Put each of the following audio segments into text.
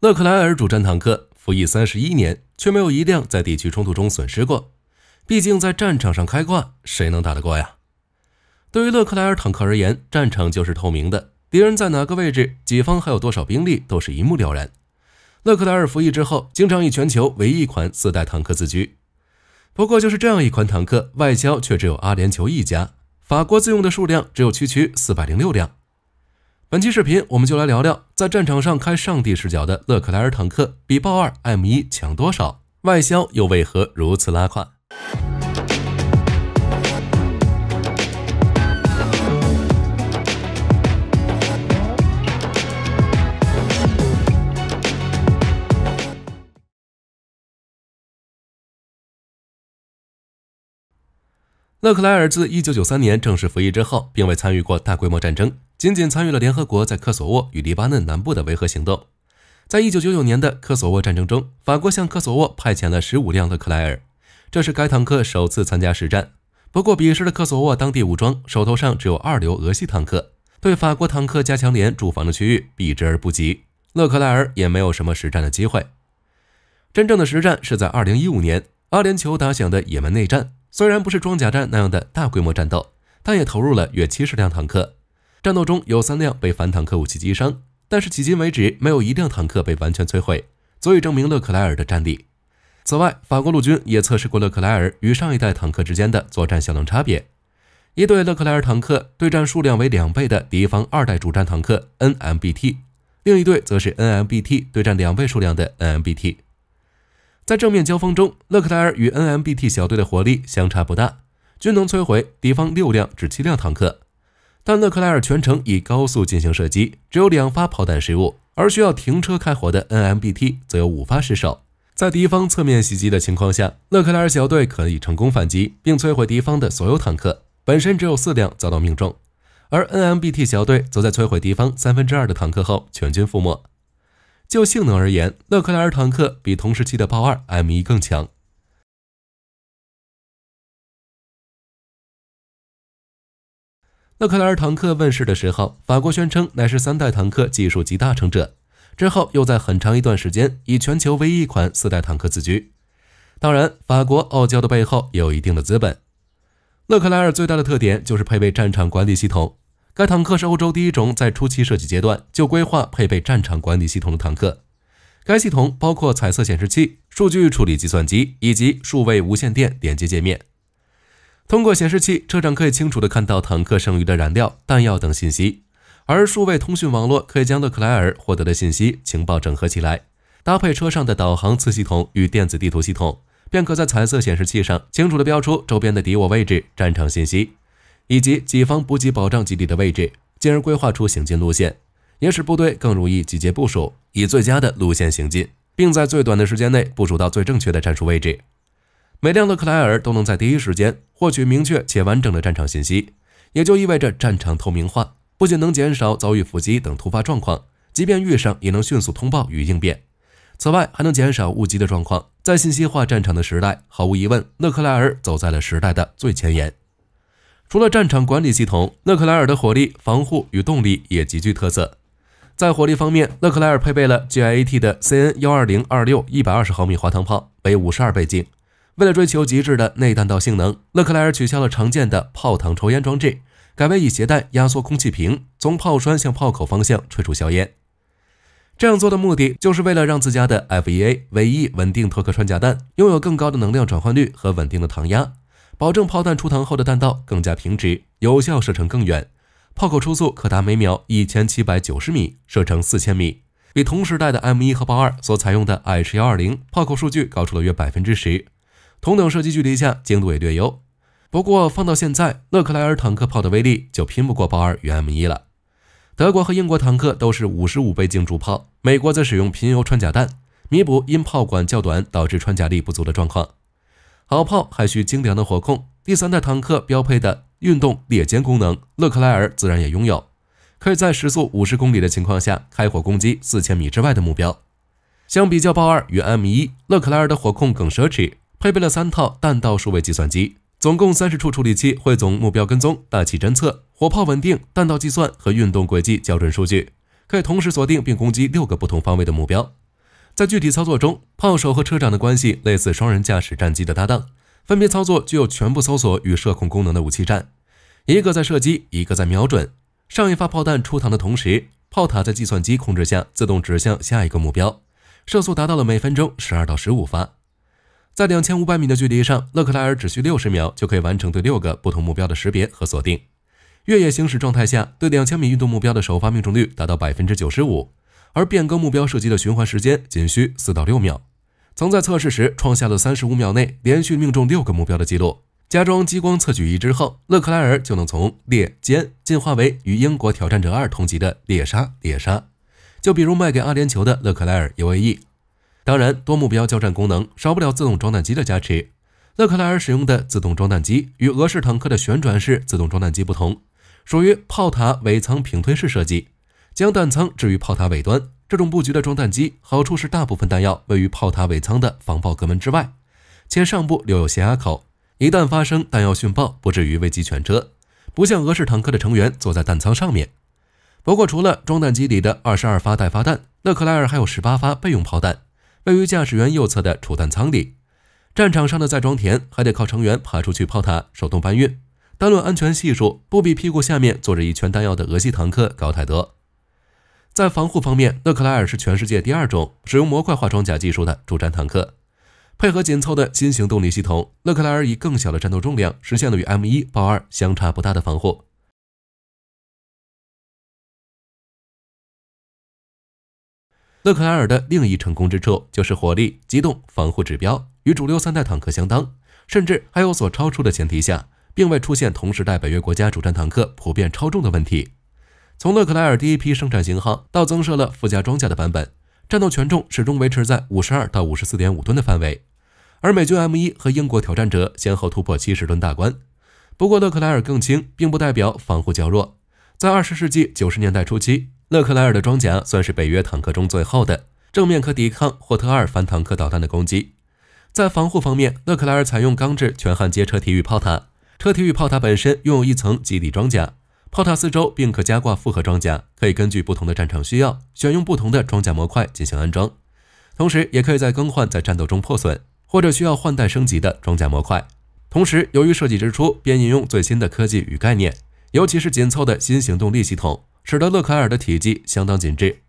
勒克莱尔主战坦克服役31年，却没有一辆在地区冲突中损失过。毕竟在战场上开挂，谁能打得过呀？对于勒克莱尔坦克而言，战场就是透明的，敌人在哪个位置，己方还有多少兵力，都是一目了然。勒克莱尔服役之后，经常以全球唯一一款四代坦克自居。不过就是这样一款坦克，外销却只有阿联酋一家，法国自用的数量只有区406辆。本期视频我们就来聊聊，在战场上开上帝视角的勒克莱尔坦克比豹2、M1 强多少，外销又为何如此拉胯。勒克莱尔自1993年正式服役之后，并未参与过大规模战争，仅仅参与了联合国在科索沃与黎巴嫩南部的维和行动。在1999年的科索沃战争中，法国向科索沃派遣了15辆勒克莱尔，这是该坦克首次参加实战。不过彼时的科索沃当地武装手头上只有2流俄系坦克，对法国坦克加强连驻防的区域避之而不及，勒克莱尔也没有什么实战的机会。真正的实战是在2015年阿联酋打响的也门内战，虽然不是装甲战那样的大规模战斗，但也投入了约70辆坦克。战斗中有3辆被反坦克武器击伤，但是迄今为止没有一辆坦克被完全摧毁，足以证明勒克莱尔的战力。此外，法国陆军也测试过勒克莱尔与上一代坦克之间的作战效能差别。一队勒克莱尔坦克对战数量为2倍的敌方2代主战坦克 NMBT， 另一队则是 NMBT 对战2倍数量的 NMBT。在正面交锋中，勒克莱尔与 NMBT 小队的火力相差不大，均能摧毁敌方6辆至7辆坦克。但勒克莱尔全程以高速进行射击，只有2发炮弹失误，而需要停车开火的 NMBT 则有5发失手。在敌方侧面袭击的情况下，勒克莱尔小队可以成功反击，并摧毁敌方的所有坦克，本身只有4辆遭到命中，而 NMBT 小队则在摧毁敌方2/3的坦克后全军覆没。就性能而言，勒克莱尔坦克比同时期的豹2、M1 更强。勒克莱尔坦克问世的时候，法国宣称乃是3代坦克技术集大成者，之后又在很长一段时间以全球唯一一款4代坦克自居。当然，法国傲娇的背后也有一定的资本。勒克莱尔最大的特点就是配备战场管理系统。该坦克是欧洲第一种在初期设计阶段就规划配备战场管理系统的坦克。该系统包括彩色显示器、数据处理计算机以及数位无线电连接界面。通过显示器，车长可以清楚地看到坦克剩余的燃料、弹药等信息，而数位通讯网络可以将勒克莱尔获得的信息情报整合起来，搭配车上的导航次系统与电子地图系统，便可在彩色显示器上清楚地标出周边的敌我位置、战场信息以及己方补给保障基地的位置，进而规划出行进路线，也使部队更容易集结部署，以最佳的路线行进，并在最短的时间内部署到最正确的战术位置。每辆勒克莱尔都能在第一时间获取明确且完整的战场信息，也就意味着战场透明化，不仅能减少遭遇伏击等突发状况，即便遇上也能迅速通报与应变。此外，还能减少误击的状况。在信息化战场的时代，毫无疑问，勒克莱尔走在了时代的最前沿。除了战场管理系统，勒克莱尔的火力、防护与动力也极具特色。在火力方面，勒克莱尔配备了 GIAT 的 CN120/26 120 毫米滑膛炮，为52倍径。为了追求极致的内弹道性能，勒克莱尔取消了常见的炮膛抽烟装置，改为以携带压缩空气瓶，从炮栓向炮口方向吹出硝烟。这样做的目的就是为了让自家的 F1A 尾翼稳定脱壳穿甲弹拥有更高的能量转换率和稳定的膛压，保证炮弹出膛后的弹道更加平直，有效射程更远，炮口初速可达每秒1790米，射程4000米，比同时代的 M1 和豹2所采用的 IH120 炮口数据高出了约 10%， 同等射击距离下精度也略优。不过放到现在，勒克莱尔坦克炮的威力就拼不过豹2与 M1 了。德国和英国坦克都是55倍径主炮，美国则使用贫铀穿甲弹，弥补因炮管较短导致穿甲力不足的状况。好炮还需精良的火控，第3代坦克标配的运动猎歼功能，勒克莱尔自然也拥有，可以在时速50公里的情况下开火攻击4000米之外的目标。相比较豹2与 M1， 勒克莱尔的火控更奢侈，配备了3套弹道数位计算机，总共30处处理器汇总目标跟踪、大气侦测、火炮稳定、弹道计算和运动轨迹校准数据，可以同时锁定并攻击6个不同方位的目标，在具体操作中，炮手和车长的关系类似双人驾驶战机的搭档，分别操作具有全部搜索与射控功能的武器站，一个在射击，一个在瞄准。上一发炮弹出膛的同时，炮塔在计算机控制下自动指向下一个目标，射速达到了每分钟12到15发。在2500米的距离上，勒克莱尔只需60秒就可以完成对6个不同目标的识别和锁定。越野行驶状态下，对2000米运动目标的首发命中率达到 95%， 而变更目标射击的循环时间仅需4到6秒。曾在测试时创下了35秒内连续命中6个目标的记录。加装激光测距仪之后，勒克莱尔就能从猎歼进化为与英国挑战者2同级的猎杀。就比如卖给阿联酋的勒克莱尔 UAE。当然，多目标交战功能少不了自动装弹机的加持。勒克莱尔使用的自动装弹机与俄式坦克的旋转式自动装弹机不同，属于炮塔尾舱平推式设计，将弹仓置于炮塔尾端。这种布局的装弹机好处是大部分弹药位于炮塔尾舱的防爆格门之外，且上部留有泄压口，一旦发生弹药殉爆，不至于危及全车，不像俄式坦克的成员坐在弹仓上面。不过，除了装弹机里的22发待发弹，勒克莱尔还有18发备用炮弹位于驾驶员右侧的储弹舱里。战场上的再装填还得靠成员爬出去炮塔手动搬运，单论安全系数，不比屁股下面坐着一圈弹药的俄系坦克高太多。在防护方面，勒克莱尔是全世界第2种使用模块化装甲技术的主战坦克。配合紧凑的新型动力系统，勒克莱尔以更小的战斗重量实现了与 M1、豹2相差不大的防护。勒克莱尔的另一成功之处就是火力、机动、防护指标与主流3代坦克相当，甚至还有所超出的前提下，并未出现同时代北约国家主战坦克普遍超重的问题。从勒克莱尔第一批生产型号到增设了附加装甲的版本，战斗权重始终维持在52到 54.5 吨的范围，而美军 M1 和英国挑战者先后突破70吨大关。不过，勒克莱尔更轻并不代表防护较弱。在20世纪90年代初期，勒克莱尔的装甲算是北约坦克中最厚的，正面可抵抗霍特2反坦克导弹的攻击。在防护方面，勒克莱尔采用钢制全焊接车体与炮塔，车体与炮塔本身拥有一层基底装甲，炮塔四周并可加挂复合装甲，可以根据不同的战场需要选用不同的装甲模块进行安装，同时也可以再更换在战斗中破损或者需要换代升级的装甲模块。同时，由于设计之初便引用最新的科技与概念，尤其是紧凑的新型动力系统，使得勒克莱尔的体积相当紧致，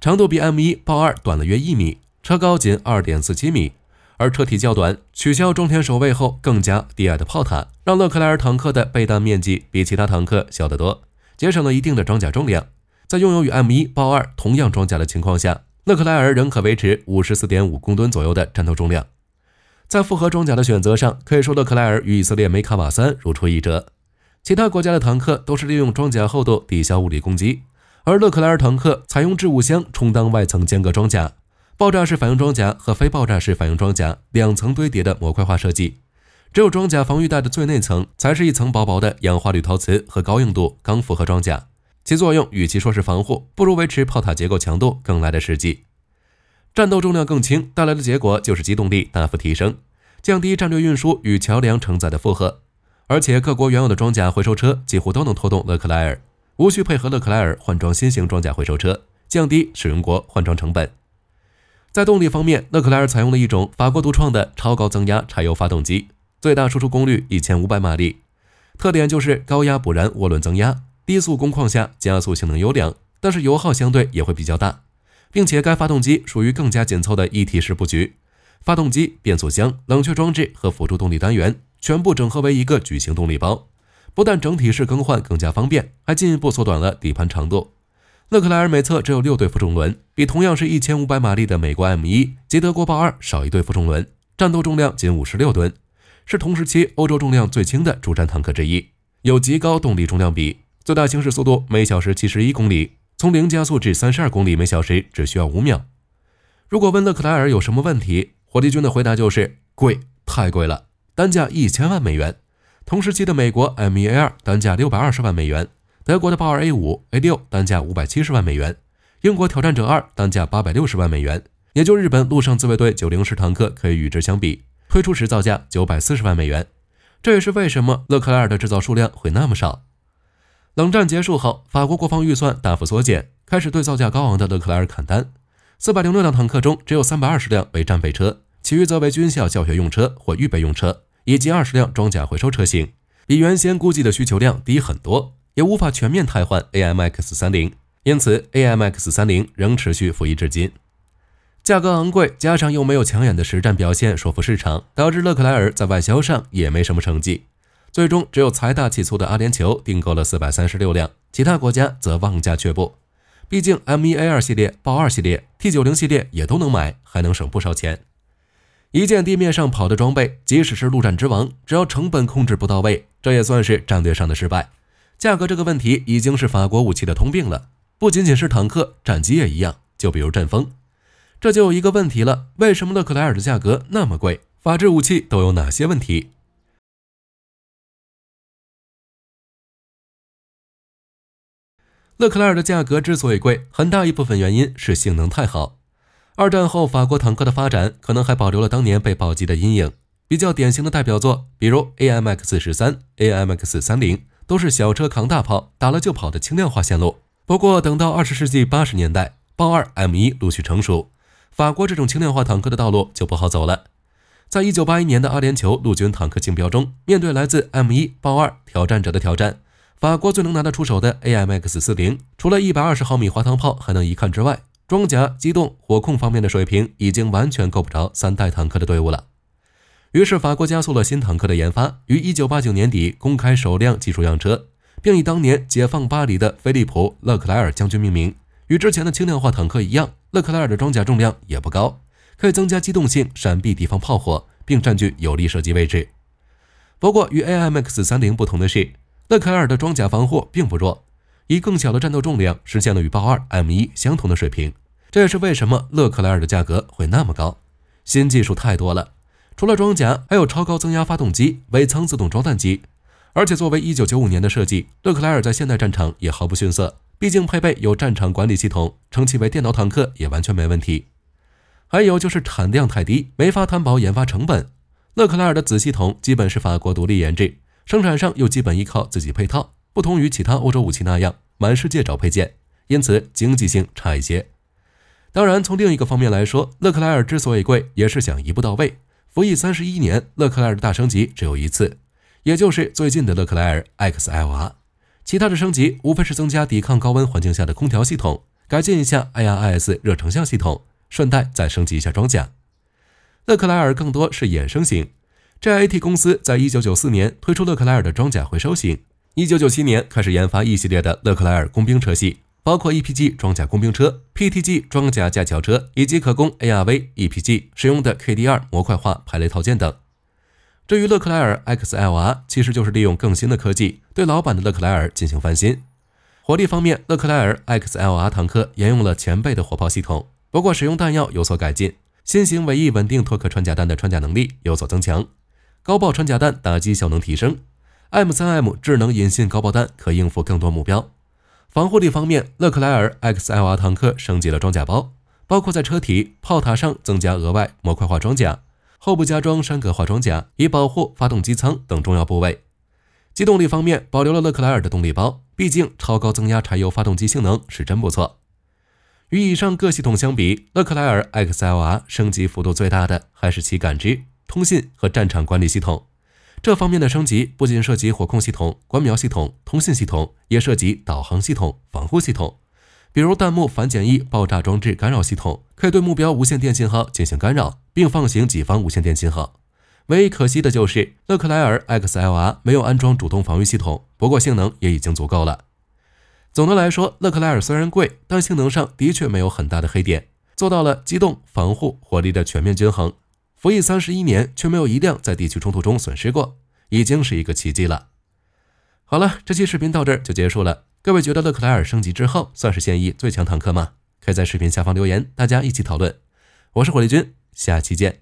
长度比 M1、豹2短了约1米，车高仅 2.47 米，而车体较短，取消装填守卫后更加低矮的炮塔，让勒克莱尔坦克的备弹面积比其他坦克小得多，节省了一定的装甲重量。在拥有与 M1、豹2同样装甲的情况下，勒克莱尔仍可维持 54.5 公吨左右的战斗重量。在复合装甲的选择上，可以说勒克莱尔与以色列梅卡瓦3如出一辙。其他国家的坦克都是利用装甲厚度抵消物理攻击，而勒克莱尔坦克采用置物箱充当外层间隔装甲，爆炸式反应装甲和非爆炸式反应装甲两层堆叠的模块化设计，只有装甲防御带的最内层才是一层薄薄的氧化铝陶瓷和高硬度钢复合装甲，其作用与其说是防护，不如维持炮塔结构强度更来得实际。战斗重量更轻带来的结果就是机动力大幅提升，降低战略运输与桥梁承载的负荷。而且各国原有的装甲回收车几乎都能拖动勒克莱尔，无需配合勒克莱尔换装新型装甲回收车，降低使用国换装成本。在动力方面，勒克莱尔采用了一种法国独创的超高增压柴油发动机，最大输出功率1500马力，特点就是高压补燃涡轮增压，低速工况下加速性能优良，但是油耗相对也会比较大，并且该发动机属于更加紧凑的一体式布局，发动机、变速箱、冷却装置和辅助动力单元全部整合为一个矩形动力包，不但整体式更换更加方便，还进一步缩短了底盘长度。勒克莱尔每侧只有6对负重轮，比同样是1500马力的美国 M1 及德国豹2少一对负重轮，战斗重量仅56吨，是同时期欧洲重量最轻的主战坦克之一，有极高动力重量比，最大行驶速度每小时71公里，从零加速至32公里每小时只需要5秒。如果问勒克莱尔有什么问题，火力军的回答就是贵，太贵了。单价1000万美元，同时期的美国 M1A2 单价620万美元，德国的豹 2A5、A6 单价570万美元，英国挑战者2单价860万美元，也就日本陆上自卫队9零式坦克可以与之相比，推出时造价940万美元。这也是为什么勒克莱尔的制造数量会那么少。冷战结束后，法国国防预算大幅缩减，开始对造价高昂的勒克莱尔砍单。406辆坦克中，只有320辆为战备车，其余则为军校教学用车或预备用车，以及20辆装甲回收车型，比原先估计的需求量低很多，也无法全面汰换 AMX-30， 因此 AMX-30 仍持续服役至今。价格昂贵，加上又没有抢眼的实战表现说服市场，导致勒克莱尔在外销上也没什么成绩。最终，只有财大气粗的阿联酋订购了436辆，其他国家则望价却步。毕竟 M1A2 系列、豹2系列、T90 系列也都能买，还能省不少钱。一件地面上跑的装备，即使是陆战之王，只要成本控制不到位，这也算是战略上的失败。价格这个问题已经是法国武器的通病了，不仅仅是坦克，战机也一样。就比如阵风，这就有一个问题了：为什么勒克莱尔的价格那么贵？法制武器都有哪些问题？勒克莱尔的价格之所以贵，很大一部分原因是性能太好。二战后，法国坦克的发展可能还保留了当年被暴击的阴影。比较典型的代表作，比如 AMX-13、AMX-30， 都是小车扛大炮，打了就跑的轻量化线路。不过，等到20世纪80年代，豹2、M1 陆续成熟，法国这种轻量化坦克的道路就不好走了。在1981年的阿联酋陆军坦克竞标中，面对来自 M1、豹2挑战者的挑战，法国最能拿得出手的 AMX-40， 除了120毫米滑膛炮还能一看之外，装甲、机动、火控方面的水平已经完全够不着三代坦克的队伍了。于是法国加速了新坦克的研发，于1989年底公开首辆技术样车，并以当年解放巴黎的菲利普·勒克莱尔将军命名。与之前的轻量化坦克一样，勒克莱尔的装甲重量也不高，可以增加机动性，闪避敌方炮火，并占据有利射击位置。不过与 AMX-30 不同的是，勒克莱尔的装甲防护并不弱，以更小的战斗重量实现了与豹2、M1 相同的水平。这也是为什么勒克莱尔的价格会那么高。新技术太多了，除了装甲，还有超高增压发动机、尾舱自动装弹机。而且作为1995年的设计，勒克莱尔在现代战场也毫不逊色，毕竟配备有战场管理系统，称其为电脑坦克也完全没问题。还有就是产量太低，没法摊薄研发成本。勒克莱尔的子系统基本是法国独立研制，生产上又基本依靠自己配套，不同于其他欧洲武器那样满世界找配件，因此经济性差一些。当然，从另一个方面来说，勒克莱尔之所以贵，也是想一步到位。服役31年，勒克莱尔的大升级只有一次，也就是最近的勒克莱尔 XLR， 其他的升级无非是增加抵抗高温环境下的空调系统，改进一下 IRIS 热成像系统，顺带再升级一下装甲。勒克莱尔更多是衍生型。GIAT 公司在1994年推出勒克莱尔的装甲回收型，1997年开始研发一系列的勒克莱尔工兵车系，包括 EPG 装甲工兵车、PTG 装甲架桥车，以及可供 ARV、EPG 使用的 KDR 模块化排列套件等。至于勒克莱尔 XLR， 其实就是利用更新的科技对老版的勒克莱尔进行翻新。火力方面，勒克莱尔 XLR 坦克沿用了前辈的火炮系统，不过使用弹药有所改进，新型尾翼稳定脱壳穿甲弹的穿甲能力有所增强，高爆穿甲弹打击效能提升， M3M 智能引信高爆弹可应付更多目标。防护力方面，勒克莱尔 XLR 坦克升级了装甲包，包括在车体、炮塔上增加额外模块化装甲，后部加装栅格化装甲，以保护发动机舱等重要部位。机动力方面，保留了勒克莱尔的动力包，毕竟超高增压柴油发动机性能是真不错。与以上各系统相比，勒克莱尔 XLR 升级幅度最大的还是其感知、通信和战场管理系统，这方面的升级不仅涉及火控系统、观瞄系统、通信系统，也涉及导航系统、防护系统，比如弹幕反简易爆炸装置干扰系统，可以对目标无线电信号进行干扰，并放行己方无线电信号。唯一可惜的就是勒克莱尔 XLR 没有安装主动防御系统，不过性能也已经足够了。总的来说，勒克莱尔虽然贵，但性能上的确没有很大的黑点，做到了机动、防护、火力的全面均衡。服役31年却没有一辆在地区冲突中损失过，已经是一个奇迹了。好了，这期视频到这儿就结束了。各位觉得勒克莱尔升级之后算是现役最强坦克吗？可以在视频下方留言，大家一起讨论。我是火力军，下期见。